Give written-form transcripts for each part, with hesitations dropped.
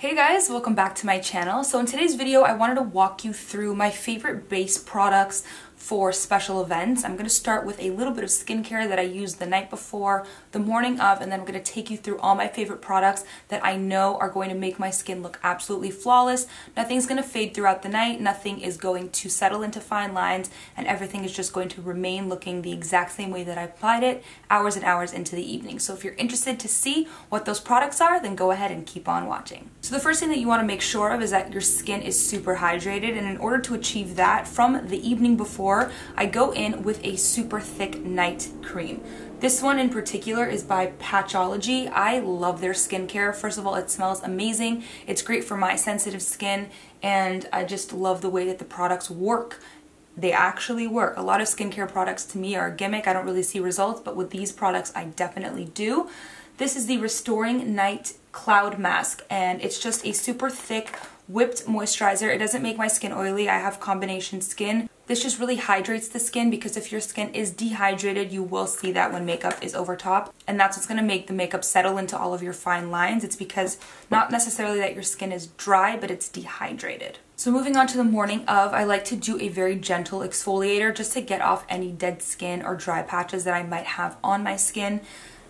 Hey guys, welcome back to my channel. So in today's video, I wanted to walk you through my favorite base products for special events. I'm going to start with a little bit of skincare that I used the night before, the morning of, and then I'm going to take you through all my favorite products that I know are going to make my skin look absolutely flawless. Nothing's going to fade throughout the night, nothing is going to settle into fine lines, and everything is just going to remain looking the exact same way that I applied it hours and hours into the evening. So if you're interested to see what those products are, then go ahead and keep on watching. So the first thing that you want to make sure of is that your skin is super hydrated, and in order to achieve that, from the evening before, I go in with a super thick night cream. This one in particular is by Patchology. I love their skincare. First of all, it smells amazing. It's great for my sensitive skin, and I just love the way that the products work. They actually work. A lot of skincare products to me are a gimmick. I don't really see results, but with these products, I definitely do. This is the Restoring Night Cloud Mask, and it's just a super thick whipped moisturizer. It doesn't make my skin oily. I have combination skin. This just really hydrates the skin, because if your skin is dehydrated, you will see that when makeup is over top, and that's what's going to make the makeup settle into all of your fine lines. It's because not necessarily that your skin is dry, but it's dehydrated. So moving on to the morning of, I like to do a very gentle exfoliator just to get off any dead skin or dry patches that I might have on my skin.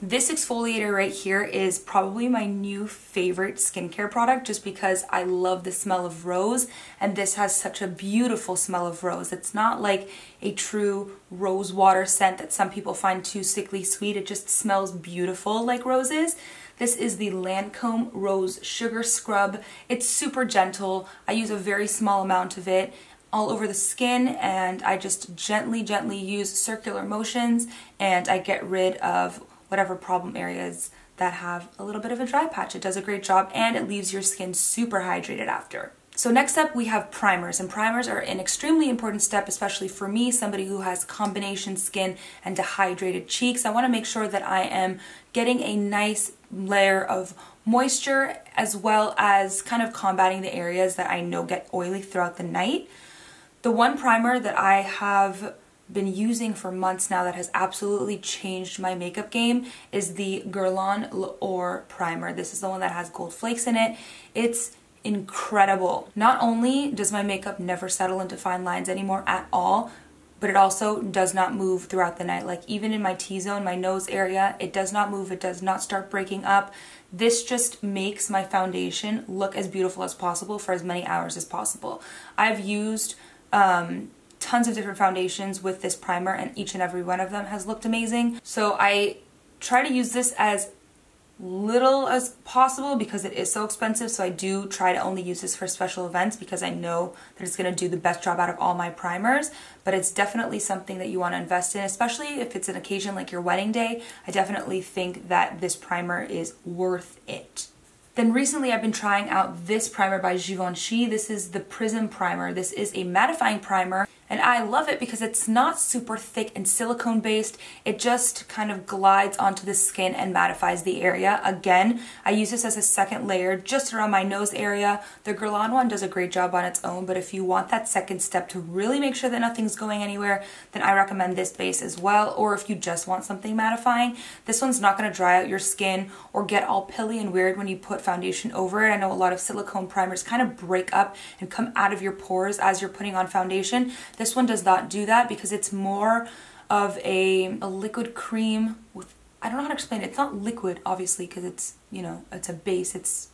This exfoliator right here is probably my new favorite skincare product, just because I love the smell of rose, and this has such a beautiful smell of rose. It's not like a true rose water scent that some people find too sickly sweet. It just smells beautiful like roses. This is the Lancome Rose Sugar Scrub. It's super gentle. I use a very small amount of it all over the skin, and I just gently use circular motions, and I get rid of whatever problem areas that have a little bit of a dry patch. It does a great job, and it leaves your skin super hydrated after. So next up, we have primers, and primers are an extremely important step, especially for me, somebody who has combination skin and dehydrated cheeks. I want to make sure that I am getting a nice layer of moisture, as well as kind of combating the areas that I know get oily throughout the night. The one primer that I have been using for months now that has absolutely changed my makeup game is the Guerlain primer. This is the one that has gold flakes in it. It's incredible. Not only does my makeup never settle into fine lines anymore at all, but it also does not move throughout the night. Like, even in my T-zone, my nose area, it does not move. It does not start breaking up. This just makes my foundation look as beautiful as possible for as many hours as possible. I've used tons of different foundations with this primer, and each and every one of them has looked amazing. So I try to use this as little as possible because it is so expensive, so I do try to only use this for special events because I know that it's going to do the best job out of all my primers. But it's definitely something that you want to invest in, especially if it's an occasion like your wedding day. I definitely think that this primer is worth it. Then recently I've been trying out this primer by Givenchy. This is the Prism Primer. This is a mattifying primer, and I love it because it's not super thick and silicone based. It just kind of glides onto the skin and mattifies the area. Again, I use this as a second layer just around my nose area. The Guerlain one does a great job on its own, but if you want that second step to really make sure that nothing's going anywhere, then I recommend this base as well. Or if you just want something mattifying, this one's not going to dry out your skin or get all pilly and weird when you put foundation over it. I know a lot of silicone primers kind of break up and come out of your pores as you're putting on foundation. This one does not do that because it's more of a liquid cream with, I don't know how to explain it. It's not liquid, obviously, because it's, you know, it's a base, it's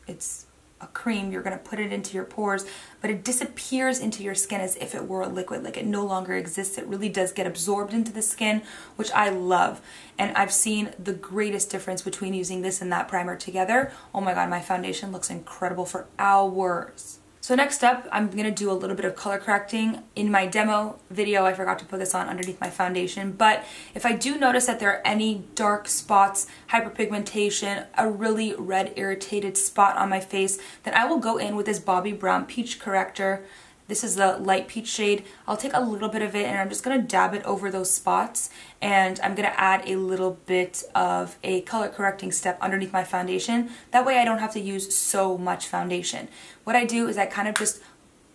a cream. You're going to put it into your pores, but it disappears into your skin as if it were a liquid, like it no longer exists. It really does get absorbed into the skin, which I love. And I've seen the greatest difference between using this and that primer together. Oh my god, my foundation looks incredible for hours. So next up, I'm going to do a little bit of color correcting. In my demo video, I forgot to put this on underneath my foundation, but if I do notice that there are any dark spots, hyperpigmentation, a really red irritated spot on my face, then I will go in with this Bobbi Brown Peach Corrector. This is the light peach shade. I'll take a little bit of it, and I'm just going to dab it over those spots, and I'm going to add a little bit of a color correcting step underneath my foundation. That way I don't have to use so much foundation. What I do is I kind of just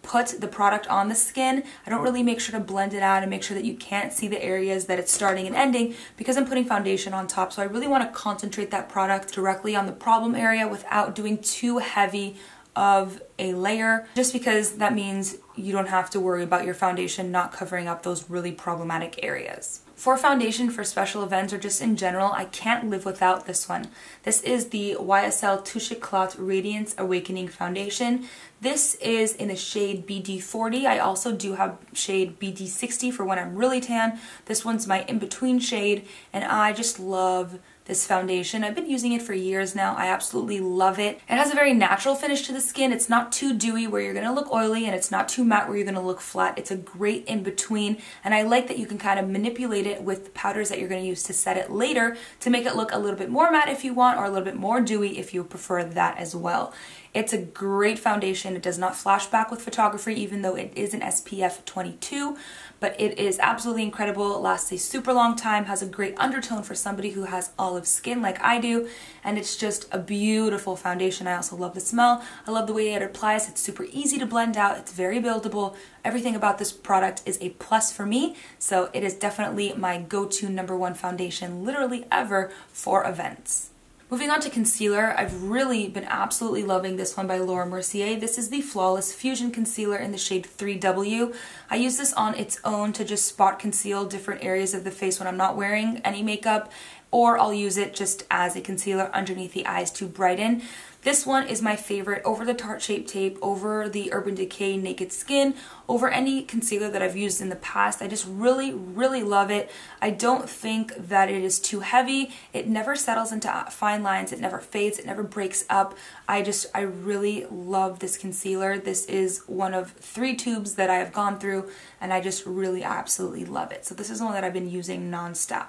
put the product on the skin. I don't really make sure to blend it out and make sure that you can't see the areas that it's starting and ending because I'm putting foundation on top. So I really want to concentrate that product directly on the problem area without doing too heavy of a layer, just because that means you don't have to worry about your foundation not covering up those really problematic areas. For foundation for special events or just in general, I can't live without this one. This is the YSL Touche Éclate Radiance Awakening Foundation. This is in the shade BD40. I also do have shade BD60 for when I'm really tan. This one's my in-between shade, and I just love this foundation. I've been using it for years now. I absolutely love it. It has a very natural finish to the skin. It's not too dewy where you're gonna look oily, and it's not too matte where you're gonna look flat. It's a great in-between, and I like that you can kind of manipulate it with the powders that you're gonna use to set it later to make it look a little bit more matte if you want, or a little bit more dewy if you prefer that as well. It's a great foundation. It does not flash back with photography, even though it is an SPF 22, but it is absolutely incredible. It lasts a super long time, has a great undertone for somebody who has olive skin like I do, and it's just a beautiful foundation. I also love the smell. I love the way it applies. It's super easy to blend out. It's very buildable. Everything about this product is a plus for me, so it is definitely my go-to #1 foundation literally ever for events. Moving on to concealer, I've really been absolutely loving this one by Laura Mercier. This is the Flawless Fusion Concealer in the shade 3W. I use this on its own to just spot conceal different areas of the face when I'm not wearing any makeup, or I'll use it just as a concealer underneath the eyes to brighten. This one is my favorite over the Tarte Shape Tape, over the Urban Decay Naked Skin, over any concealer that I've used in the past. I just really, really love it. I don't think that it is too heavy. It never settles into fine lines. It never fades. It never breaks up. I really love this concealer. This is one of 3 tubes that I have gone through, and I just really absolutely love it. So this is the one that I've been using nonstop.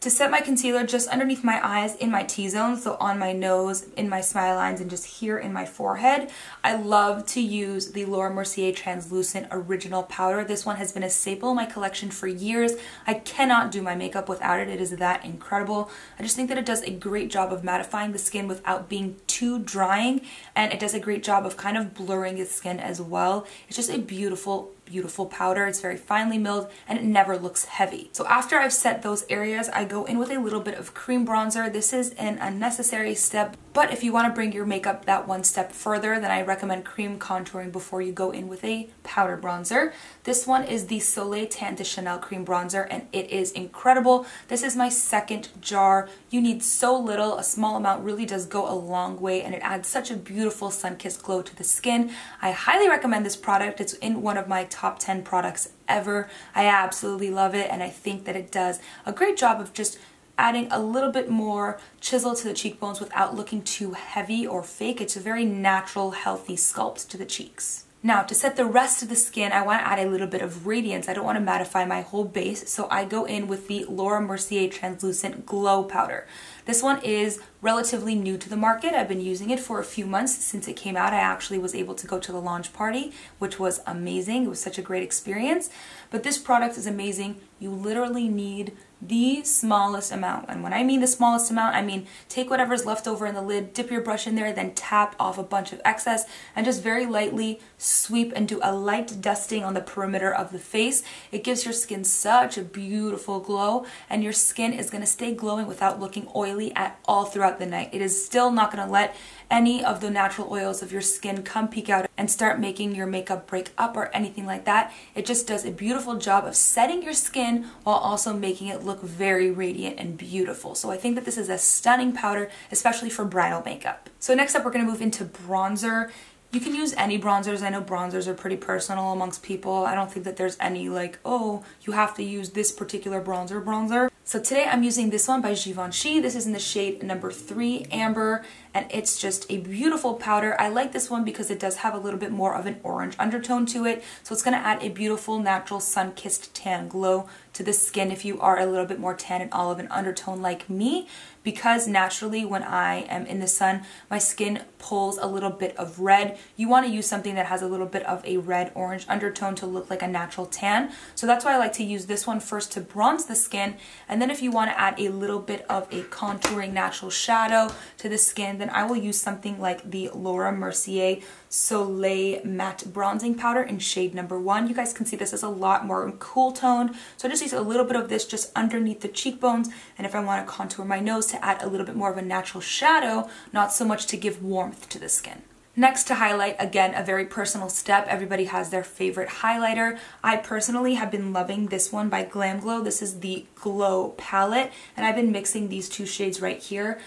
To set my concealer just underneath my eyes in my T-zone, so on my nose, in my smile lines, and just here in my forehead, I love to use the Laura Mercier Translucent Original Powder. This one has been a staple in my collection for years. I cannot do my makeup without it. It is that incredible. I just think that it does a great job of mattifying the skin without being too drying, and it does a great job of kind of blurring the skin as well. It's just a beautiful, beautiful powder. It's very finely milled, and it never looks heavy. So after I've set those areas, I go in with a little bit of cream bronzer. This is an unnecessary step, but if you want to bring your makeup that one step further, then I recommend cream contouring before you go in with a powder bronzer. This one is the Soleil Tan de Chanel cream bronzer, and it is incredible. This is my second jar. You need so little. A small amount really does go a long way, and it adds such a beautiful sun-kissed glow to the skin. I highly recommend this product. It's in one of my top 10 products ever. I absolutely love it, and I think that it does a great job of just adding a little bit more chisel to the cheekbones without looking too heavy or fake. It's a very natural, healthy sculpt to the cheeks. Now, to set the rest of the skin, I want to add a little bit of radiance. I don't want to mattify my whole base, so I go in with the Laura Mercier Translucent Glow Powder. This one is relatively new to the market. I've been using it for a few months since it came out. I actually was able to go to the launch party, which was amazing. It was such a great experience, but this product is amazing. You literally need the smallest amount, and when I mean the smallest amount, I mean take whatever's left over in the lid, dip your brush in there, then tap off a bunch of excess, and just very lightly sweep and do a light dusting on the perimeter of the face. It gives your skin such a beautiful glow, and your skin is going to stay glowing without looking oily at all throughout the night. It is still not going to let any of the natural oils of your skin come peek out and start making your makeup break up or anything like that. It just does a beautiful job of setting your skin while also making it look very radiant and beautiful. So I think that this is a stunning powder, especially for bridal makeup. So next up, we're going to move into bronzer. You can use any bronzers. I know bronzers are pretty personal amongst people. I don't think that there's any like, oh, you have to use this particular bronzer. So today I'm using this one by Givenchy. This is in the shade #3 Amber, and it's just a beautiful powder. I like this one because it does have a little bit more of an orange undertone to it, so it's going to add a beautiful natural sun-kissed tan glow to the skin if you are a little bit more tan and olive and undertone like me, because naturally when I am in the sun, my skin pulls a little bit of red. You want to use something that has a little bit of a red-orange undertone to look like a natural tan, so that's why I like to use this one first to bronze the skin, and then if you want to add a little bit of a contouring natural shadow to the skin, then I will use something like the Laura Mercier Soleil Matte Bronzing Powder in shade #1. You guys can see this is a lot more cool toned, so I just use a little bit of this just underneath the cheekbones, and if I want to contour my nose to add a little bit more of a natural shadow, not so much to give warmth to the skin. Next, to highlight, again, a very personal step. Everybody has their favorite highlighter. I personally have been loving this one by Glam Glow. This is the Glow palette, and I've been mixing these two shades right here.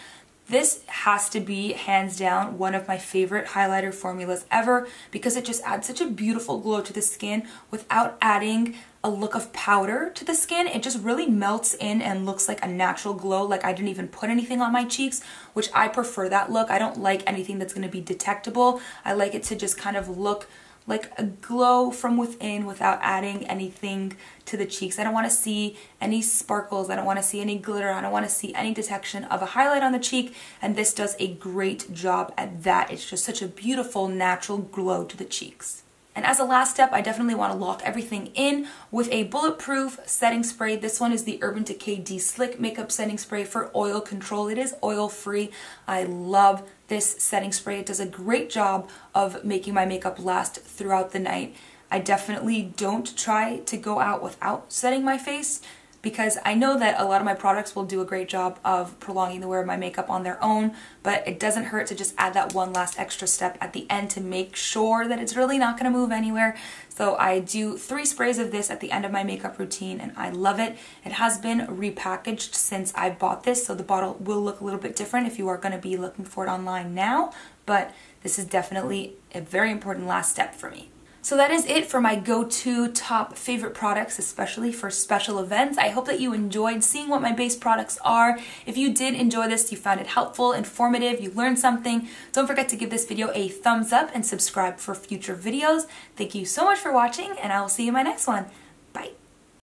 This has to be, hands down, one of my favorite highlighter formulas ever because it just adds such a beautiful glow to the skin without adding a look of powder to the skin. It just really melts in and looks like a natural glow, like I didn't even put anything on my cheeks, which I prefer that look. I don't like anything that's going to be detectable. I like it to just kind of look like a glow from within without adding anything to the cheeks. I don't want to see any sparkles. I don't want to see any glitter. I don't want to see any detection of a highlight on the cheek, and this does a great job at that. It's just such a beautiful natural glow to the cheeks. And as a last step, I definitely want to lock everything in with a bulletproof setting spray. This one is the Urban Decay D-Slick Makeup Setting Spray for oil control. It is oil-free. I love this setting spray. It does a great job of making my makeup last throughout the night. I definitely don't try to go out without setting my face, because I know that a lot of my products will do a great job of prolonging the wear of my makeup on their own, but it doesn't hurt to just add that one last extra step at the end to make sure that it's really not gonna move anywhere. So I do 3 sprays of this at the end of my makeup routine, and I love it. It has been repackaged since I bought this, so the bottle will look a little bit different if you are gonna be looking for it online now, but this is definitely a very important last step for me. So that is it for my go-to top favorite products, especially for special events. I hope that you enjoyed seeing what my base products are. If you did enjoy this, you found it helpful, informative, you learned something, don't forget to give this video a thumbs up and subscribe for future videos. Thank you so much for watching, and I will see you in my next one.